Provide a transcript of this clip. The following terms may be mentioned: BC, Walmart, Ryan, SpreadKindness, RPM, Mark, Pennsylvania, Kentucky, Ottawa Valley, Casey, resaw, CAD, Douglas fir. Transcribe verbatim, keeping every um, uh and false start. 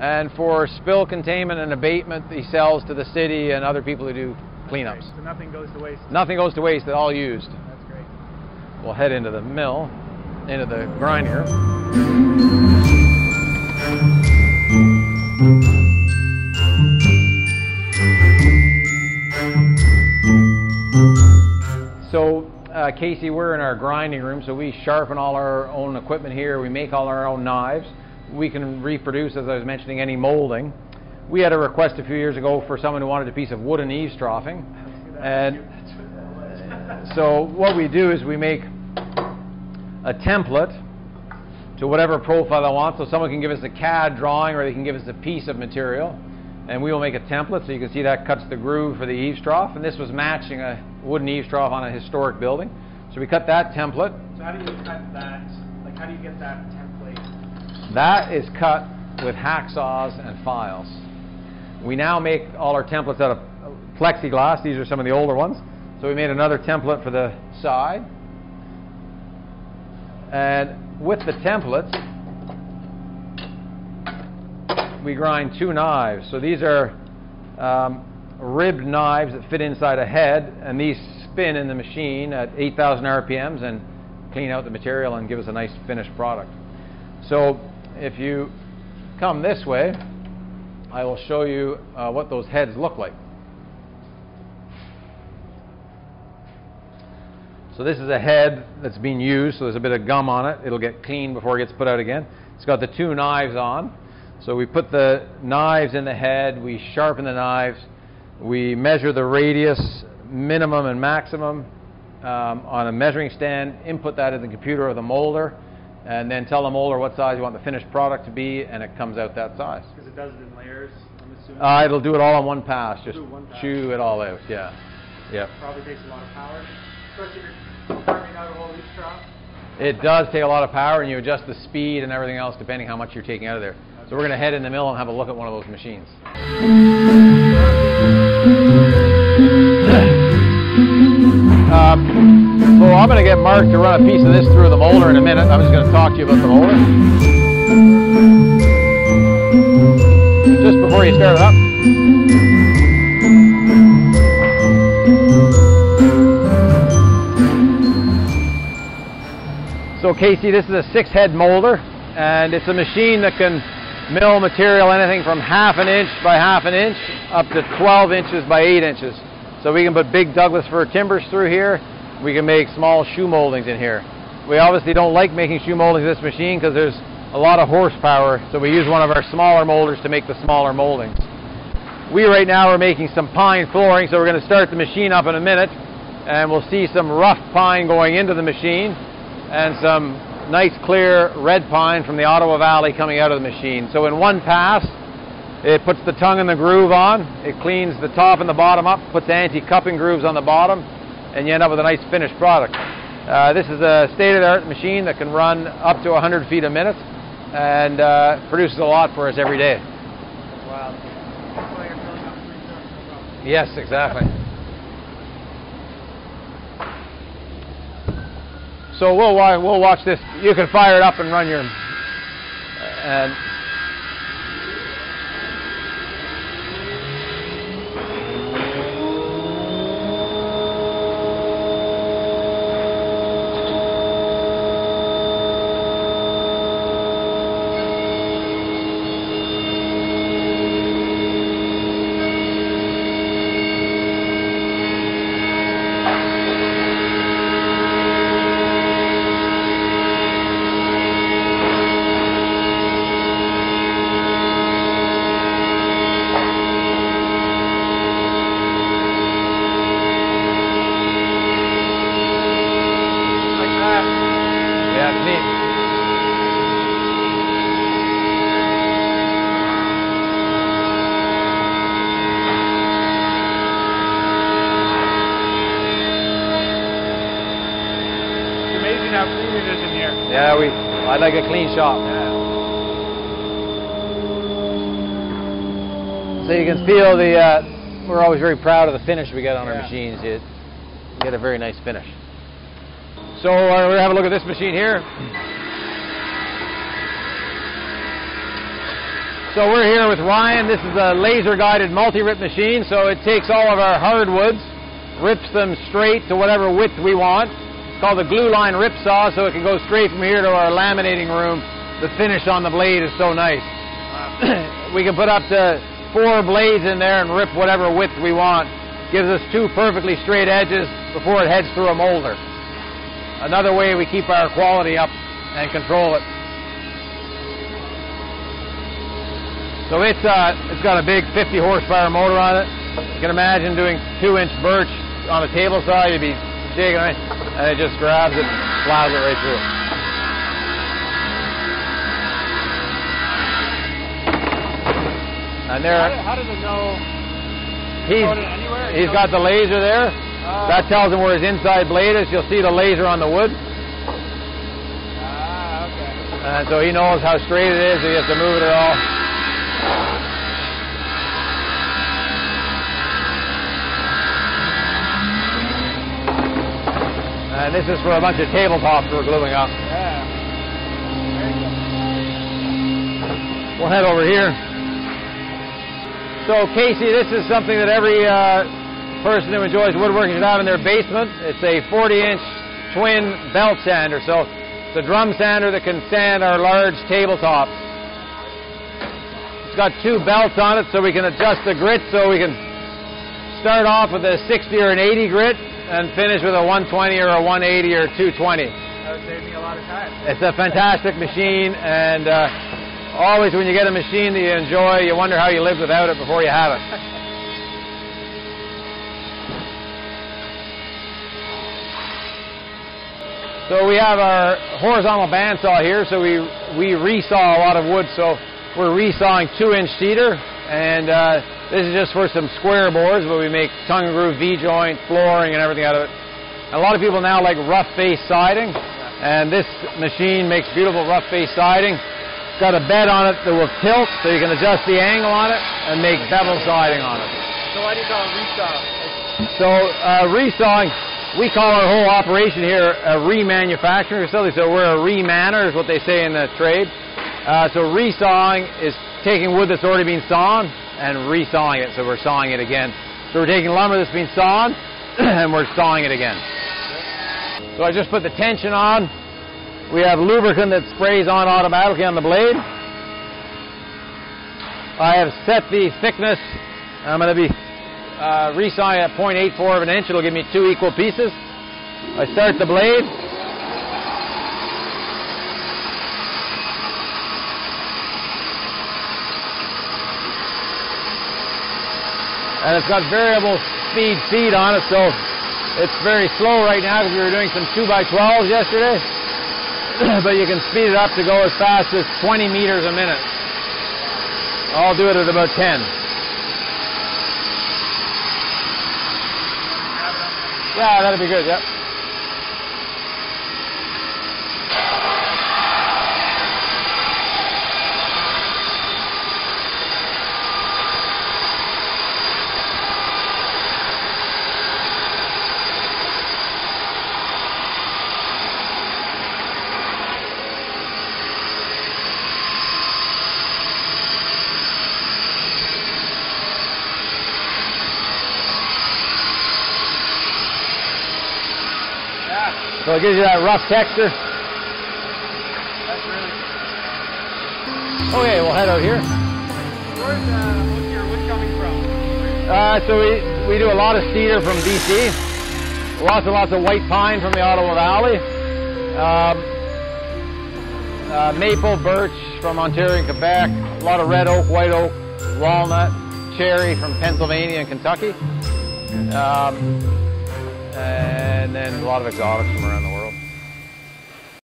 And for spill containment and abatement, he sells to the city and other people who do cleanups. Right, so nothing goes to waste. Nothing goes to waste. It's all used. That's great. We'll head into the mill, into the grinder. So, uh, Casey, we're in our grinding room, so we sharpen all our own equipment here. We make all our own knives. We can reproduce, as I was mentioning, any molding. We had a request a few years ago for someone who wanted a piece of wooden eavesdropping. And so what we do is we make a template to whatever profile I want. So someone can give us a C A D drawing, or they can give us a piece of material, and we will make a template. So you can see that cuts the groove for the eavesdrop, and this was matching a wooden eavesdrop on a historic building. So we cut that template. So how do you cut that? Like, how do you get that template? That is cut with hacksaws and files. We now make all our templates out of plexiglass. These are some of the older ones. So we made another template for the side. And with the templates, we grind two knives. So these are um, ribbed knives that fit inside a head, and these spin in the machine at eight thousand R P Ms and clean out the material and give us a nice finished product. So if you come this way, I will show you uh, what those heads look like. So this is a head that's been used, so there's a bit of gum on it. It'll get cleaned before it gets put out again. It's got the two knives on. So we put the knives in the head, we sharpen the knives, we measure the radius, minimum and maximum, um, on a measuring stand, input that in the computer or the molder, and then tell the molder what size you want the finished product to be, and it comes out that size. Because it does it in layers, I'm assuming? Uh, it'll do it all in one pass, just one pass. Chew it all out, yeah. Yep. Probably takes a lot of power, especially if you're carving out a whole eavesdrop. It does take a lot of power, and you adjust the speed and everything else depending how much you're taking out of there. Okay. So we're going to head in the mill and have a look at one of those machines. uh, So I'm going to get Mark to run a piece of this through the molder in a minute. I'm just going to talk to you about the molder. Just before you start it up. So Casey, this is a six-head molder, and it's a machine that can mill material anything from half an inch by half an inch up to twelve inches by eight inches. So we can put big Douglas fir timbers through here. We can make small shoe moldings in here. We obviously don't like making shoe moldings in this machine because there's a lot of horsepower, so we use one of our smaller molders to make the smaller moldings. We right now are making some pine flooring, so we're going to start the machine up in a minute, and we'll see some rough pine going into the machine and some nice clear red pine from the Ottawa Valley coming out of the machine. So in one pass, it puts the tongue and the groove on, it cleans the top and the bottom up, puts anti-cupping grooves on the bottom, and you end up with a nice finished product. Uh, this is a state-of-the-art machine that can run up to one hundred feet a minute and uh, produces a lot for us every day. Wow. Yes, exactly. So we'll, we'll watch this. You can fire it up and run your... And yeah, we, I like a clean shop. Yeah. So you can feel the, uh, we're always very proud of the finish we get on yeah. our machines. You get a very nice finish. So uh, we're going to have a look at this machine here. So we're here with Ryan. This is a laser-guided multi-rip machine, so it takes all of our hardwoods, rips them straight to whatever width we want. It's called the glue line rip saw, so it can go straight from here to our laminating room. The finish on the blade is so nice. We can put up to four blades in there and rip whatever width we want. Gives us two perfectly straight edges before it heads through a molder. Another way we keep our quality up and control it. So it's, uh, it's got a big fifty horsepower motor on it. You can imagine doing two inch birch on a table saw. You'd be shaking it, and it just grabs it and plows it right through. And there, how, how does it know? He's, it anywhere? He's got the laser there. Uh, that tells him where his inside blade is. You'll see the laser on the wood. Ah, uh, okay. And so he knows how straight it is. So he has to move it at all. And this is for a bunch of tabletops we're gluing up. Yeah. Very good. We'll head over here. So Casey, this is something that every uh, person who enjoys woodworking should have in their basement. It's a forty inch twin belt sander. So it's a drum sander that can sand our large tabletops. It's got two belts on it, so we can adjust the grit. So we can start off with a sixty or an eighty grit, and finish with a one twenty or a one eighty or two twenty. That would save me a lot of time. It's a fantastic machine, and uh, always when you get a machine that you enjoy, you wonder how you lived without it before you have it. So we have our horizontal bandsaw here, so we, we resaw a lot of wood. So we're resawing two inch cedar, and uh, this is just for some square boards, but we make tongue and groove V-joint, flooring, and everything out of it. And a lot of people now like rough face siding, and this machine makes beautiful rough face siding. It's got a bed on it that will tilt, so you can adjust the angle on it and make bevel siding on it. So why do you call it resaw? So uh, resawing, we call our whole operation here a remanufacturing facility, so we're a remanner is what they say in the trade. Uh, so resawing is taking wood that's already been sawn and re-sawing it, so we're sawing it again. So we're taking lumber that's been sawn and we're sawing it again. So I just put the tension on. We have lubricant that sprays on automatically on the blade. I have set the thickness. I'm going to be uh, re-sawing at point eight four of an inch. It'll give me two equal pieces. I start the blade. And it's got variable speed feed on it, so it's very slow right now because we were doing some two by twelves yesterday. But you can speed it up to go as fast as twenty meters a minute. I'll do it at about ten. Yeah, that'll be good, yep. So it gives you that rough texture. That's really good. Okay, we'll head out here. Where's uh, what's your wood coming from? Uh, so we, we do a lot of cedar from B C. Lots and lots of white pine from the Ottawa Valley. Um, uh, maple, birch from Ontario and Quebec. A lot of red oak, white oak, walnut, cherry from Pennsylvania and Kentucky. Um, and then a lot of exotics from around the world.